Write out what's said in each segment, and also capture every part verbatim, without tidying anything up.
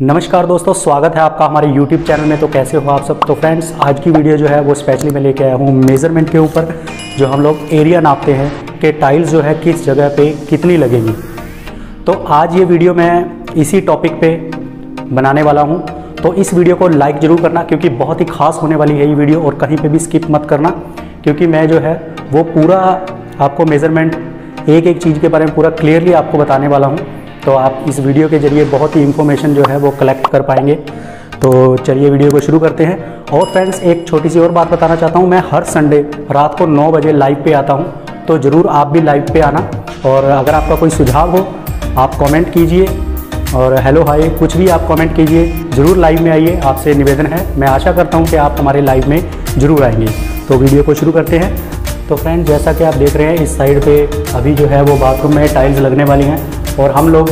नमस्कार दोस्तों, स्वागत है आपका हमारे YouTube चैनल में। तो कैसे हो आप सब। तो फ्रेंड्स, आज की वीडियो जो है वो स्पेशली मैं लेके आया हूँ मेज़रमेंट के ऊपर, जो हम लोग एरिया नापते हैं कि टाइल्स जो है किस जगह पे कितनी लगेगी। तो आज ये वीडियो मैं इसी टॉपिक पे बनाने वाला हूँ। तो इस वीडियो को लाइक ज़रूर करना क्योंकि बहुत ही खास होने वाली है ये वीडियो, और कहीं पर भी स्किप मत करना क्योंकि मैं जो है वो पूरा आपको मेज़रमेंट एक एक चीज़ के बारे में पूरा क्लियरली आपको बताने वाला हूँ। तो आप इस वीडियो के जरिए बहुत ही इन्फॉर्मेशन जो है वो कलेक्ट कर पाएंगे। तो चलिए वीडियो को शुरू करते हैं। और फ्रेंड्स, एक छोटी सी और बात बताना चाहता हूँ, मैं हर संडे रात को नौ बजे लाइव पे आता हूँ, तो ज़रूर आप भी लाइव पे आना। और अगर आपका कोई सुझाव हो आप कमेंट कीजिए, और हेलो हाय कुछ भी आप कमेंट कीजिए, ज़रूर लाइव में आइए। आपसे निवेदन है, मैं आशा करता हूँ कि आप हमारे लाइव में ज़रूर आएंगे। तो वीडियो को शुरू करते हैं। तो फ्रेंड, जैसा कि आप देख रहे हैं, इस साइड पर अभी जो है वो बाथरूम में टाइल्स लगने वाली हैं, और हम लोग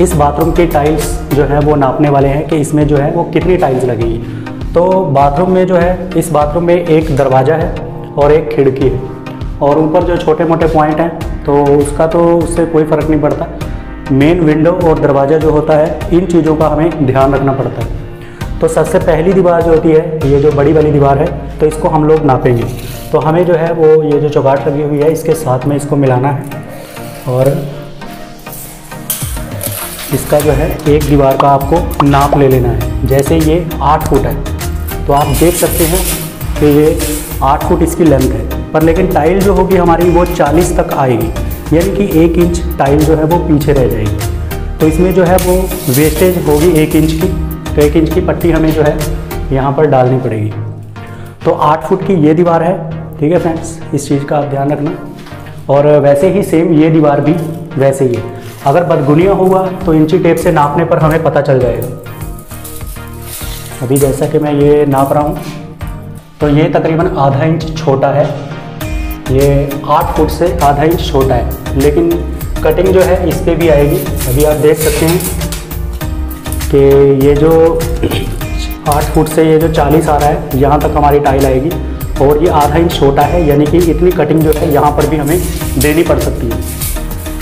इस बाथरूम के टाइल्स जो है वो नापने वाले हैं कि इसमें जो है वो कितनी टाइल्स लगेगी। तो बाथरूम में जो है, इस बाथरूम में एक दरवाज़ा है और एक खिड़की है, और ऊपर जो छोटे मोटे पॉइंट हैं तो उसका तो उससे कोई फ़र्क नहीं पड़ता। मेन विंडो और दरवाज़ा जो होता है, इन चीज़ों का हमें ध्यान रखना पड़ता है। तो सबसे पहली दीवार जो होती है, ये जो बड़ी वाली दीवार है, तो इसको हम लोग नापेंगे। तो हमें जो है वो ये जो चौगाट लगी हुई है इसके साथ में इसको मिलाना है, और इसका जो है एक दीवार का आपको नाप ले लेना है। जैसे ये आठ फुट है तो आप देख सकते हैं कि ये आठ फुट इसकी लेंथ है, पर लेकिन टाइल जो होगी हमारी वो चालीस तक आएगी, यानी कि एक इंच टाइल जो है वो पीछे रह जाएगी। तो इसमें जो है वो वेस्टेज होगी एक इंच की, तो एक इंच की पट्टी हमें जो है यहाँ पर डालनी पड़ेगी। तो आठ फुट की ये दीवार है, ठीक है फ्रेंड्स, इस चीज़ का आप ध्यान रखना। और वैसे ही सेम ये दीवार भी वैसे ही है। अगर बदगुनिया हुआ तो इंची टेप से नापने पर हमें पता चल जाएगा। अभी जैसा कि मैं ये नाप रहा हूँ, तो ये तकरीबन आधा इंच छोटा है, ये आठ फुट से आधा इंच छोटा है, लेकिन कटिंग जो है इस पर भी आएगी। अभी आप देख सकते हैं कि ये जो आठ फुट से ये जो चालीस आ रहा है, यहाँ तक हमारी टाइल आएगी, और ये आधा इंच छोटा है, यानी कि इतनी कटिंग जो है यहाँ पर भी हमें देनी पड़ सकती है।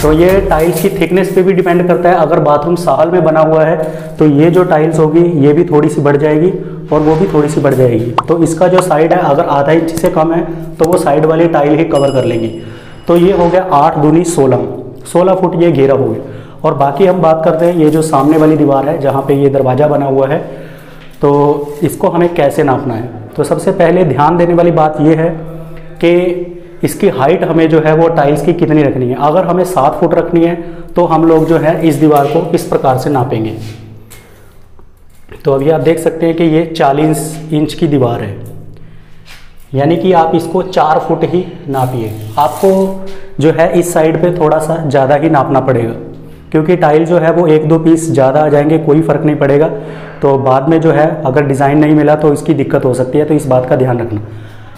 तो ये टाइल्स की थिकनेस पे भी डिपेंड करता है। अगर बाथरूम साल में बना हुआ है तो ये जो टाइल्स होगी ये भी थोड़ी सी बढ़ जाएगी, और वो भी थोड़ी सी बढ़ जाएगी। तो इसका जो साइड है, अगर आधा इंच से कम है तो वो साइड वाली टाइल ही कवर कर लेंगे। तो ये हो गया आठ दूनी सोलह, सोलह फुट ये घेरा हो गया। और बाकी हम बात करते हैं ये जो सामने वाली दीवार है जहाँ पर ये दरवाज़ा बना हुआ है, तो इसको हमें कैसे नापना है। तो सबसे पहले ध्यान देने वाली बात ये है कि इसकी हाइट हमें जो है वो टाइल्स की कितनी रखनी है। अगर हमें सात फुट रखनी है तो हम लोग जो है इस दीवार को इस प्रकार से नापेंगे। तो अभी आप देख सकते हैं कि ये चालीस इंच की दीवार है, यानी कि आप इसको चार फुट ही नापिए। आपको जो है इस साइड पे थोड़ा सा ज़्यादा ही नापना पड़ेगा क्योंकि टाइल जो है वो एक दो पीस ज़्यादा आ जाएंगे, कोई फ़र्क नहीं पड़ेगा। तो बाद में जो है अगर डिज़ाइन नहीं मिला तो इसकी दिक्कत हो सकती है, तो इस बात का ध्यान रखना।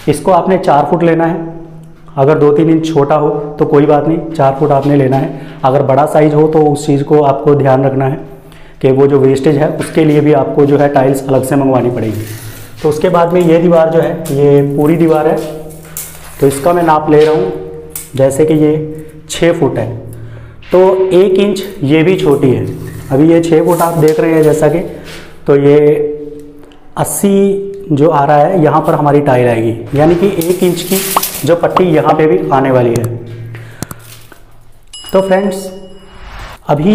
इसको आपने चार फुट लेना है। अगर दो तीन इंच छोटा हो तो कोई बात नहीं, चार फुट आपने लेना है। अगर बड़ा साइज़ हो तो उस चीज़ को आपको ध्यान रखना है कि वो जो वेस्टेज है उसके लिए भी आपको जो है टाइल्स अलग से मंगवानी पड़ेगी। तो उसके बाद में ये दीवार जो है, ये पूरी दीवार है, तो इसका मैं नाप ले रहा हूँ। जैसे कि ये छः फुट है तो एक इंच ये भी छोटी है। अभी ये छः फुट आप देख रहे हैं जैसा कि, तो ये अस्सी जो आ रहा है यहाँ पर हमारी टाइल आएगी, यानी कि एक इंच की जो पट्टी यहाँ पे भी आने वाली है। तो फ्रेंड्स, अभी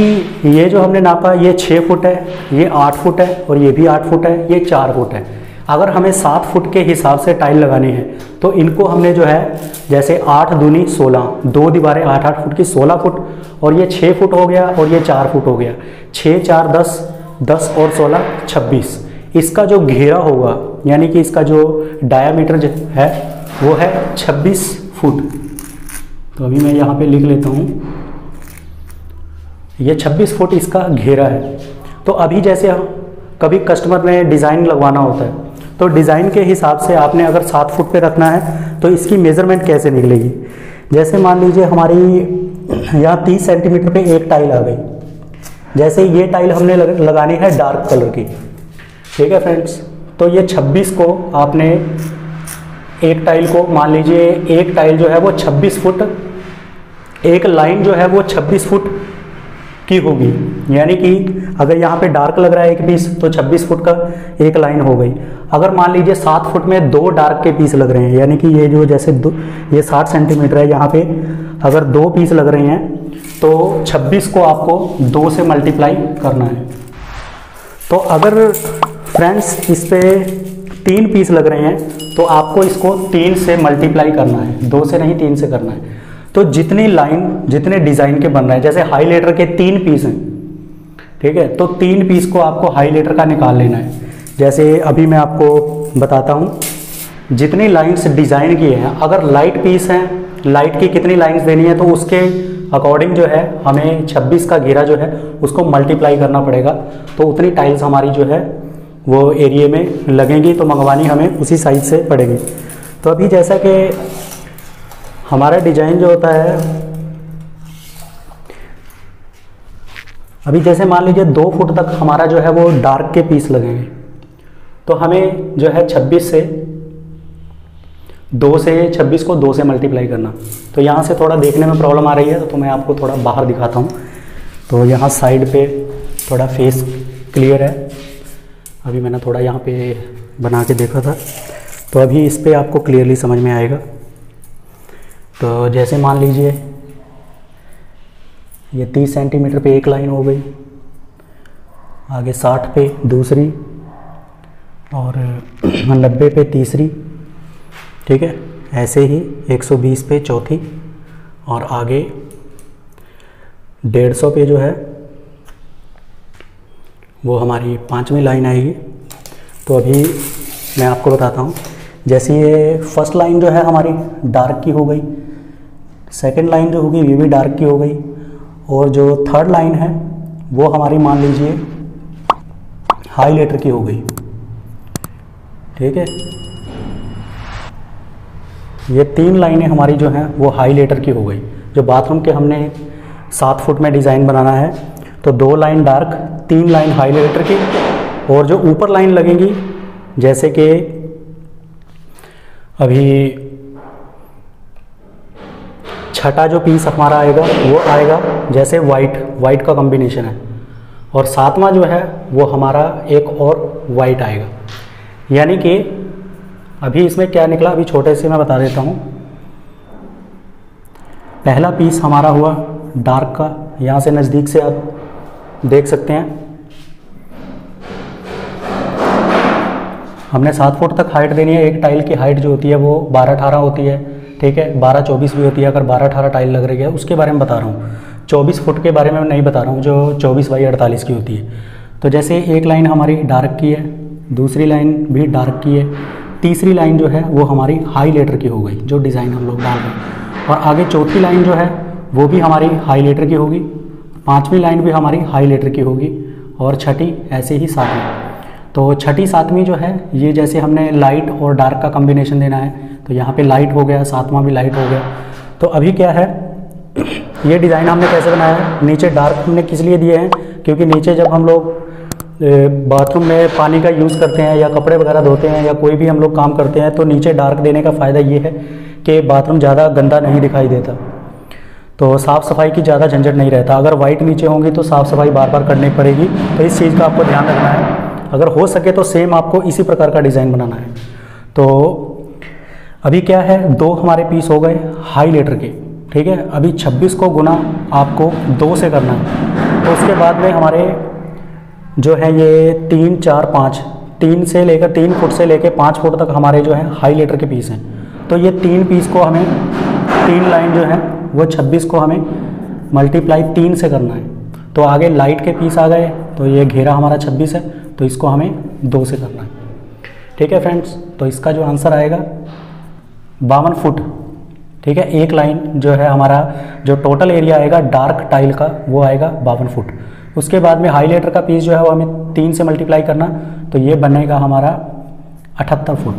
ये जो हमने नापा ये छः फुट है, ये आठ फुट है, और ये भी आठ फुट है, ये चार फुट है। अगर हमें सात फुट के हिसाब से टाइल लगानी है तो इनको हमने जो है जैसे आठ दूनी सोलह, दो दीवारें आठ आठ फुट की सोलह फुट, और ये छः फुट हो गया और ये चार फुट हो गया। छः चार दस, दस और सोलह छब्बीस। इसका जो घेरा होगा यानी कि इसका जो डायामीटर है वो है छब्बीस फुट। तो अभी मैं यहाँ पे लिख लेता हूँ, ये छब्बीस फुट इसका घेरा है। तो अभी जैसे कभी कस्टमर ने डिज़ाइन लगवाना होता है तो डिज़ाइन के हिसाब से आपने अगर सात फुट पे रखना है तो इसकी मेज़रमेंट कैसे निकलेगी। जैसे मान लीजिए हमारी यहाँ तीस सेंटीमीटर पे एक टाइल आ गई। जैसे ये टाइल हमने लगानी है डार्क कलर की, ठीक है फ्रेंड्स। तो ये छब्बीस को आपने एक टाइल को, मान लीजिए एक टाइल जो है वो छब्बीस फुट, एक लाइन जो है वो छब्बीस फुट की होगी, यानी कि अगर यहाँ पे डार्क लग रहा है एक पीस तो छब्बीस फुट का एक लाइन हो गई। अगर मान लीजिए सात फुट में दो डार्क के पीस लग रहे हैं, यानी कि ये जो जैसे दो ये साठ सेंटीमीटर है, यहाँ पे अगर दो पीस लग रहे हैं तो छब्बीस को आपको दो से मल्टीप्लाई करना है। तो अगर फ्रेंड्स इस पर तीन पीस लग रहे हैं तो आपको इसको तीन से मल्टीप्लाई करना है, दो से नहीं तीन से करना है। तो जितनी लाइन जितने डिज़ाइन के बन रहे हैं, जैसे हाई लेटर के तीन पीस हैं, ठीक है, तो तीन पीस को आपको हाई लेटर का निकाल लेना है। जैसे अभी मैं आपको बताता हूँ जितनी लाइन्स डिज़ाइन की हैं, अगर लाइट पीस हैं, लाइट की कितनी लाइन्स देनी है तो उसके अकॉर्डिंग जो है हमें छब्बीस का घेरा जो है उसको मल्टीप्लाई करना पड़ेगा। तो उतनी टाइल्स हमारी जो है वो एरिए में लगेंगी, तो मंगवानी हमें उसी साइज से पड़ेगी। तो अभी जैसा कि हमारा डिजाइन जो होता है, अभी जैसे मान लीजिए दो फुट तक हमारा जो है वो डार्क के पीस लगेंगे, तो हमें जो है छब्बीस से दो से छब्बीस को दो से मल्टीप्लाई करना। तो यहाँ से थोड़ा देखने में प्रॉब्लम आ रही है तो मैं आपको थोड़ा बाहर दिखाता हूँ। तो यहाँ साइड पे थोड़ा फेस क्लियर है, अभी मैंने थोड़ा यहाँ पे बना के देखा था, तो अभी इस पर आपको क्लियरली समझ में आएगा। तो जैसे मान लीजिए ये तीस सेंटीमीटर पे एक लाइन हो गई, आगे साठ पे दूसरी और नब्बे पे तीसरी, ठीक है, ऐसे ही एक सौ बीस पे चौथी और आगे डेढ़ सौ पे जो है वो हमारी पांचवी लाइन आएगी। तो अभी मैं आपको बताता हूँ, जैसे ये फर्स्ट लाइन जो है हमारी डार्क की हो गई, सेकंड लाइन जो होगी ये भी डार्क की हो गई, और जो थर्ड लाइन है वो हमारी मान लीजिए हाई लेटर की हो गई, ठीक है, ये तीन लाइनें हमारी जो हैं वो हाई लेटर की हो गई। जो बाथरूम के हमने सात फुट में डिज़ाइन बनाना है तो दो लाइन डार्क, तीन लाइन हाई लेटर की, और जो ऊपर लाइन लगेंगी जैसे कि अभी छठा जो पीस हमारा आएगा वो आएगा जैसे वाइट, वाइट का कॉम्बिनेशन है, और सातवां जो है वो हमारा एक और वाइट आएगा। यानी कि अभी इसमें क्या निकला, अभी छोटे से मैं बता देता हूँ। पहला पीस हमारा हुआ डार्क का, यहाँ से नज़दीक से आप देख सकते हैं, हमने सात फुट तक हाइट देनी है। एक टाइल की हाइट जो होती है वो बारह अठारह होती है, ठीक है, बारह चौबीस भी होती है। अगर बारह अठारह टाइल लग रही है उसके बारे में बता रहा हूँ, चौबीस फुट के बारे में नहीं बता रहा हूँ, जो चौबीस बाई अड़तालीस की होती है। तो जैसे एक लाइन हमारी डार्क की है, दूसरी लाइन भी डार्क की है, तीसरी लाइन जो है वो हमारी हाई लेटर की हो गई जो डिज़ाइन हम लोग डाल रहे हैं, और आगे चौथी लाइन जो है वो भी हमारी हाई लेटर की होगी, पांचवी लाइन भी हमारी हाई लेटर की होगी, और छठी ऐसे ही सातवीं। तो छठी सातवीं जो है ये जैसे हमने लाइट और डार्क का कॉम्बिनेशन देना है तो यहाँ पे लाइट हो गया, सातवां भी लाइट हो गया। तो अभी क्या है, ये डिज़ाइन हमने कैसे बनाया है, नीचे डार्क हमने किस लिए दिए हैं, क्योंकि नीचे जब हम लोग बाथरूम में पानी का यूज़ करते हैं या कपड़े वगैरह धोते हैं या कोई भी हम लोग काम करते हैं तो नीचे डार्क देने का फ़ायदा ये है कि बाथरूम ज़्यादा गंदा नहीं दिखाई देता, तो साफ़ सफाई की ज़्यादा झंझट नहीं रहता। अगर वाइट नीचे होंगी तो साफ़ सफाई बार बार करनी पड़ेगी, तो इस चीज़ का आपको ध्यान रखना है। अगर हो सके तो सेम आपको इसी प्रकार का डिज़ाइन बनाना है। तो अभी क्या है, दो हमारे पीस हो गए हाई लेटर के, ठीक है, अभी छब्बीस को गुना आपको दो से करना है। तो उसके बाद में हमारे जो है ये तीन चार पाँच, तीन से लेकर तीन फुट से लेकर पाँच फुट तक हमारे जो है हाई लेटर के पीस हैं, तो ये तीन पीस को हमें, तीन लाइन जो है वो छब्बीस को हमें मल्टीप्लाई तीन से करना है। तो आगे लाइट के पीस आ गए तो ये घेरा हमारा छब्बीस है तो इसको हमें दो से करना है, ठीक है फ्रेंड्स। तो इसका जो आंसर आएगा बावन फुट, ठीक है, एक लाइन जो है हमारा जो टोटल एरिया आएगा डार्क टाइल का वो आएगा बावन फुट। उसके बाद में हाई लेटर का पीस जो है वो हमें तीन से मल्टीप्लाई करना, तो ये बनेगा हमारा अठहत्तर फुट।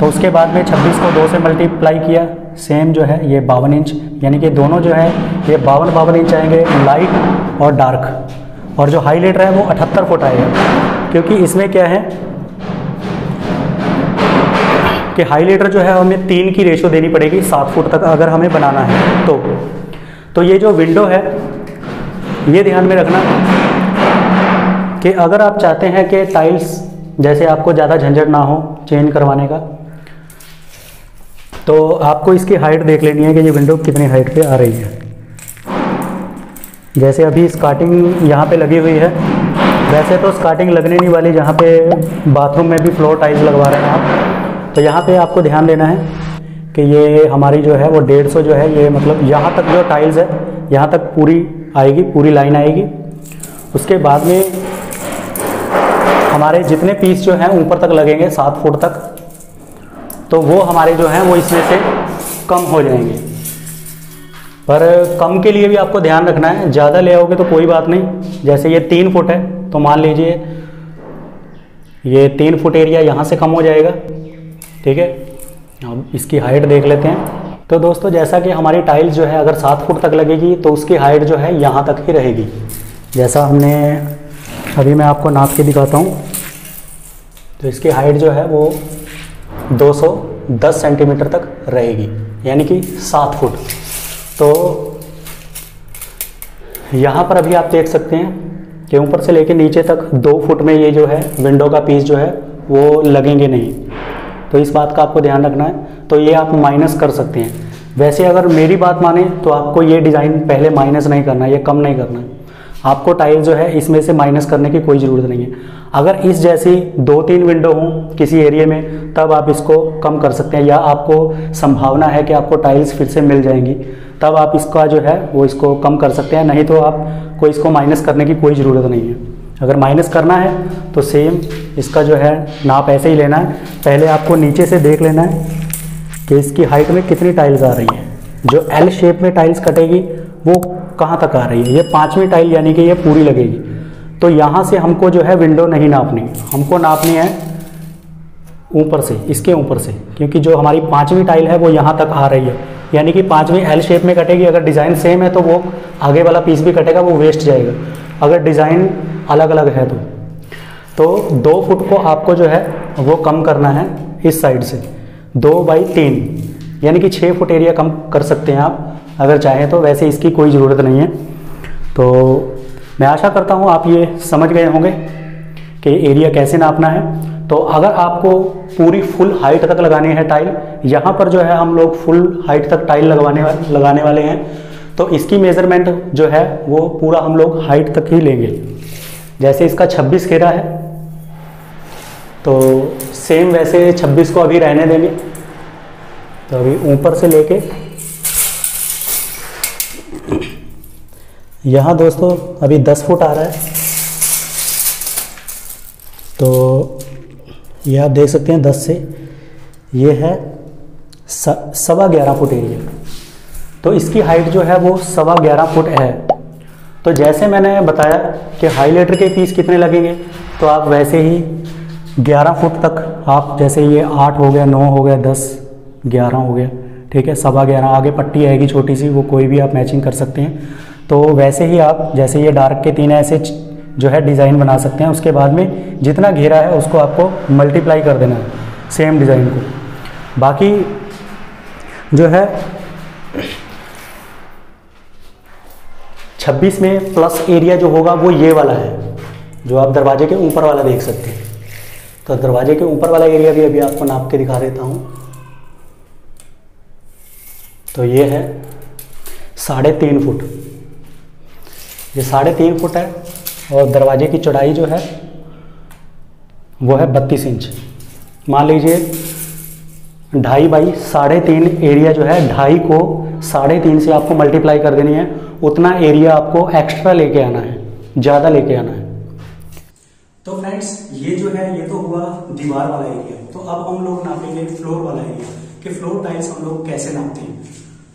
तो उसके बाद में छब्बीस को दो से मल्टीप्लाई किया, सेम जो है ये बावन इंच, यानी कि दोनों जो है ये बावन बावन इंच आएंगे लाइट और डार्क, और जो हाई लेटर है वो अठहत्तर फुट आएगा। क्योंकि इसमें क्या है कि हाई लेटर जो है हमें तीन की रेशो देनी पड़ेगी सात फुट तक अगर हमें बनाना है तो। तो ये जो विंडो है ये ध्यान में रखना कि अगर आप चाहते हैं कि टाइल्स जैसे आपको ज़्यादा झंझट ना हो चेंज करवाने का, तो आपको इसकी हाइट देख लेनी है कि ये विंडो कितनी हाइट पे आ रही है। जैसे अभी स्कर्टिंग यहाँ पे लगी हुई है, वैसे तो स्कर्टिंग लगने नहीं वाली जहाँ पे बाथरूम में भी फ्लोर टाइल्स लगवा रहे हैं आप, तो यहाँ पे आपको ध्यान देना है कि ये हमारी जो है वो डेढ़ सौ जो है ये मतलब यहाँ तक जो टाइल्स है यहाँ तक पूरी आएगी, पूरी लाइन आएगी। उसके बाद में हमारे जितने पीस जो हैं ऊपर तक लगेंगे सात फुट तक, तो वो हमारे जो हैं वो इसमें से कम हो जाएंगे। पर कम के लिए भी आपको ध्यान रखना है, ज़्यादा ले आओगे तो कोई बात नहीं। जैसे ये तीन फुट है तो मान लीजिए ये तीन फुट एरिया यहाँ से कम हो जाएगा, ठीक है। अब इसकी हाइट देख लेते हैं। तो दोस्तों जैसा कि हमारी टाइल्स जो है अगर सात फुट तक लगेगी तो उसकी हाइट जो है यहाँ तक ही रहेगी। जैसा हमने अभी मैं आपको नाप के दिखाता हूँ, तो इसकी हाइट जो है वो दो सौ दस सेंटीमीटर तक रहेगी, यानी कि सात फुट। तो यहाँ पर अभी आप देख सकते हैं कि ऊपर से लेके नीचे तक दो फुट में ये जो है विंडो का पीस जो है वो लगेंगे नहीं, तो इस बात का आपको ध्यान रखना है। तो ये आप माइनस कर सकते हैं। वैसे अगर मेरी बात माने तो आपको ये डिज़ाइन पहले माइनस नहीं करना, ये कम नहीं करना। आपको टाइल जो है इसमें से माइनस करने की कोई ज़रूरत नहीं है। अगर इस जैसी दो तीन विंडो हों किसी एरिया में तब आप इसको कम कर सकते हैं, या आपको संभावना है कि आपको टाइल्स फिर से मिल जाएंगी तब आप इसका जो है वो इसको कम कर सकते हैं, नहीं तो आपको इसको माइनस करने की कोई ज़रूरत नहीं है। अगर माइनस करना है तो सेम इसका जो है नाप ऐसे ही लेना है। पहले आपको नीचे से देख लेना है कि इसकी हाइट में कितनी टाइल्स आ रही है। जो एल शेप में टाइल्स कटेगी वो कहाँ तक आ रही है, ये पांचवी टाइल यानी कि ये पूरी लगेगी। तो यहाँ से हमको जो है विंडो नहीं नापनी, हमको नापनी है ऊपर से, इसके ऊपर से, क्योंकि जो हमारी पांचवी टाइल है वो यहाँ तक आ रही है, यानी कि पांचवी एल शेप में कटेगी। अगर डिज़ाइन सेम है तो वो आगे वाला पीस भी कटेगा, वो वेस्ट जाएगा। अगर डिज़ाइन अलग अलग है तो तो दो फुट को आपको जो है वो कम करना है इस साइड से, दो बाई तीन यानी कि छः फुट एरिया कम कर सकते हैं आप अगर चाहें तो। वैसे इसकी कोई ज़रूरत नहीं है। तो मैं आशा करता हूँ आप ये समझ गए होंगे कि एरिया कैसे नापना है। तो अगर आपको पूरी फुल हाइट तक लगानी है टाइल, यहाँ पर जो है हम लोग फुल हाइट तक टाइल लगवाने लगाने वाले हैं, तो इसकी मेज़रमेंट जो है वो पूरा हम लोग हाइट तक ही लेंगे। जैसे इसका छब्बीस घेरा है तो सेम वैसे छब्बीस को अभी रहने देंगे। तो अभी ऊपर से लेके यहाँ दोस्तों अभी दस फुट आ रहा है, तो ये आप देख सकते हैं दस से ये है सवा ग्यारह फुट एरिया। तो इसकी हाइट जो है वो सवा ग्यारह फुट है। तो जैसे मैंने बताया कि हाईलाइटर के पीस कितने लगेंगे, तो आप वैसे ही ग्यारह फुट तक आप, जैसे ये आठ हो गया, नौ हो गया, दस, ग्यारह हो गया, ठीक है, सवा ग्यारह। आगे पट्टी आएगी छोटी सी, वो कोई भी आप मैचिंग कर सकते हैं। तो वैसे ही आप जैसे ये डार्क के तीन ऐसे जो है डिज़ाइन बना सकते हैं। उसके बाद में जितना घेरा है उसको आपको मल्टीप्लाई कर देना है सेम डिज़ाइन को। बाकी जो है छब्बीस में प्लस एरिया जो होगा वो ये वाला है, जो आप दरवाजे के ऊपर वाला देख सकते हैं। तो दरवाजे के ऊपर वाला एरिया भी अभी आपको नाप के दिखा देता हूँ। तो ये है साढ़े तीन फुट, ये साढ़े तीन फुट है, और दरवाजे की चौड़ाई जो है वो है बत्तीस इंच। मान लीजिए ढाई बाई साढ़े तीन एरिया जो है, ढाई को साढ़े तीन से आपको मल्टीप्लाई कर देनी है। उतना एरिया आपको एक्स्ट्रा लेके आना है, ज़्यादा लेके आना है। तो फ्रेंड्स ये जो है ये तो हुआ दीवार वाला एरिया। तो अब हम लोग नापेंगे फ्लोर वाला एरिया, कि फ्लोर टाइल्स हम लोग कैसे नापते हैं।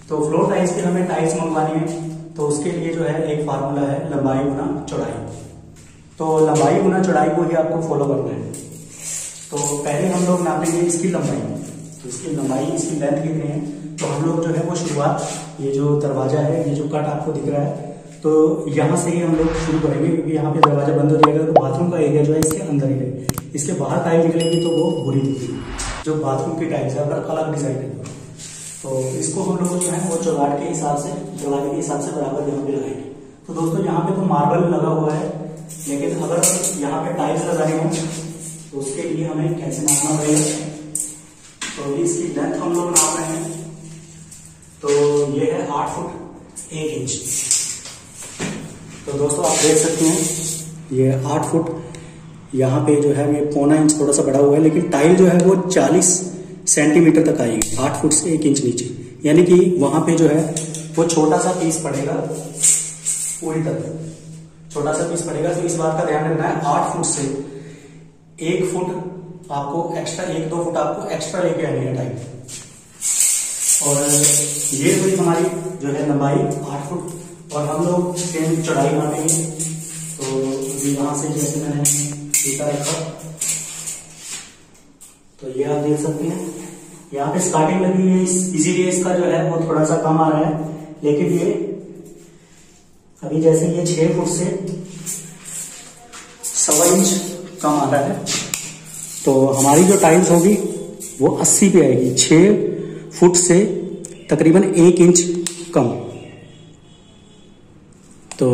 तो फ्लोर टाइल्स के हमें टाइल्स मंगवानी है, तो उसके लिए जो है एक फार्मूला है लंबाई गुना चौड़ाई। तो लंबाई गुना चौड़ाई को ही आपको फॉलो करना है। तो पहले हम लोग नापेंगे इसकी लंबाई। तो इसकी लंबाई, इसकी लेंथ कितनी है, तो हम लोग जो है वो शुरुआत, ये जो दरवाजा है, ये जो कट आपको दिख रहा है, तो यहाँ से ही हम लोग शुरू करेंगे, क्योंकि यहाँ पे दरवाजा बंद हो जाएगा तो बाथरूम का एरिया जो है इसके अंदर ही है। इसके बाहर टाइल निकलेगी तो वो बुरी दिखेगी, जो बाथरूम की टाइल्स है अगर अलग डिजाइन है। तो इसको हम लोग जो है वो चौड़ाहट के हिसाब से, चौड़ाई के हिसाब से बराबर यहाँ पे लगाएंगे। तो दोस्तों यहाँ पे तो मार्बल लगा हुआ है, लेकिन अगर यहाँ पे टाइल्स लगाने हो तो उसके लिए हमें कैसे मापना पड़ेगा। तो अभी इसकी लेंथ हम लोग नाप रहे हैं, तो ये है आठ फुट एक इंच। तो दोस्तों आप देख सकते हैं ये आठ फुट, यहाँ पे जो है ये पौना इंच थोड़ा सा बढ़ा हुआ है, लेकिन टाइल जो है वो चालीस सेंटीमीटर तक आएगी, आठ फुट से एक इंच नीचे, यानी कि वहाँ पे जो है वो छोटा सा पीस पड़ेगा, पूरी तक छोटा सा पीस पड़ेगा। तो इस बात का ध्यान रखना है, आठ फुट से एक फुट आपको एक्स्ट्रा, एक दो फुट आपको एक्स्ट्रा लेके आनी है टाइल। और ये हुई हमारी जो है लंबाई आठ फुट, और हम लोग सेम चौड़ाई मापेंगे। तो यहाँ से जैसे मैंने सीधा रखा, तो ये आप देख सकते हैं यहाँ पे स्टार्टिंग लगी हुई है, इसीलिए इसका जो है वो थोड़ा सा कम आ रहा है। लेकिन ये अभी जैसे ये छह फुट से सवा इंच कम आता है, तो हमारी जो टाइल्स होगी वो अस्सी पे आएगी, छह फुट से तकरीबन एक इंच कम। तो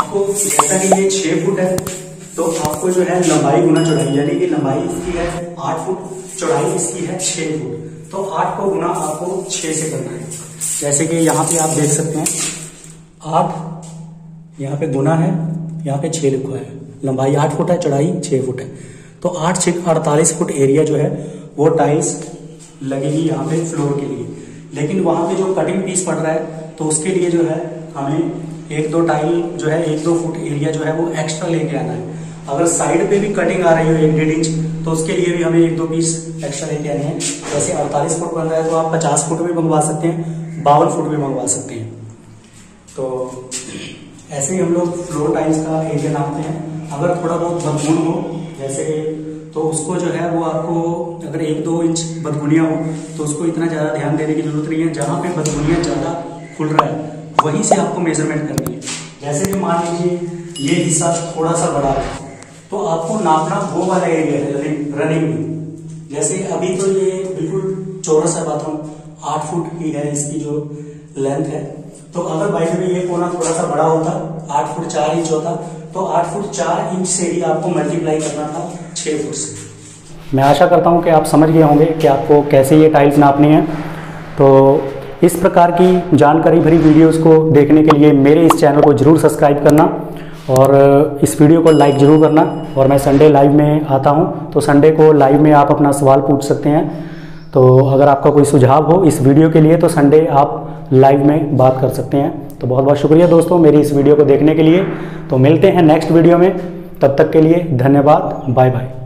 आपको जैसा कि ये छह फुट है, तो आपको जो है लंबाई गुना चौड़ाई, यानी कि लंबाई इसकी है आठ फुट, चौड़ाई इसकी है छह फुट, तो आठ को गुना आपको छह से करना है। जैसे कि यहाँ पे आप देख सकते हैं, आठ यहाँ पे गुना है, यहाँ पे छह लिखा है, लंबाई आठ फुट है, चौड़ाई छह फुट है, तो आठ छह अड़तालीस फुट एरिया जो है वो टाइल्स लगेगी यहाँ पे फ्लोर के लिए। लेकिन वहाँ पे जो कटिंग पीस पड़ रहा है, तो उसके लिए जो है हमें एक दो टाइल जो है, एक दो फुट एरिया जो है वो एक्स्ट्रा लेके आना है। अगर साइड पे भी कटिंग आ रही हो एक डेढ़ इंच, तो उसके लिए भी हमें एक दो पीस एक्स्ट्रा लेके आने हैं। जैसे अड़तालीस फुट बन रहा है, तो आप पचास फुट भी मंगवा सकते हैं, बावन फुट भी मंगवा सकते हैं। तो ऐसे ही हम लोग फ्लोर टाइल्स का एरिया नापते हैं। अगर थोड़ा बहुत बदगुन हो जैसे, तो उसको जो है वो आपको, अगर एक दो इंच बदगुनिया हो तो उसको इतना ज़्यादा ध्यान देने की जरूरत नहीं है। जहाँ पे बदगुनिया ज़्यादा खुल रहा है वहीं से आपको मेजरमेंट करनी है। जैसे कि मान लीजिए ये हिस्सा थोड़ा सा बड़ा है, तो आपको नापना वो वाला एरिया है रनिंग में। जैसे अभी तो ये बिल्कुल चौरस है बाथरूम, आठ फुट की है इसकी जो लेंथ है, तो अगर बाई द वे ये कोना थोड़ा सा बड़ा होता, आठ फुट चार इंच होता, तो आठ फुट चार इंच से ही आपको मल्टीप्लाई करना था छः फुट से। मैं आशा करता हूँ कि आप समझ गए होंगे कि आपको कैसे ये टाइल्स नापनी है। तो इस प्रकार की जानकारी भरी वीडियोज़ को देखने के लिए मेरे इस चैनल को जरूर सब्सक्राइब करना, और इस वीडियो को लाइक ज़रूर करना। और मैं संडे लाइव में आता हूं, तो संडे को लाइव में आप अपना सवाल पूछ सकते हैं। तो अगर आपका कोई सुझाव हो इस वीडियो के लिए, तो संडे आप लाइव में बात कर सकते हैं। तो बहुत बहुत शुक्रिया दोस्तों मेरी इस वीडियो को देखने के लिए। तो मिलते हैं नेक्स्ट वीडियो में, तब तक के लिए धन्यवाद, बाय बाय।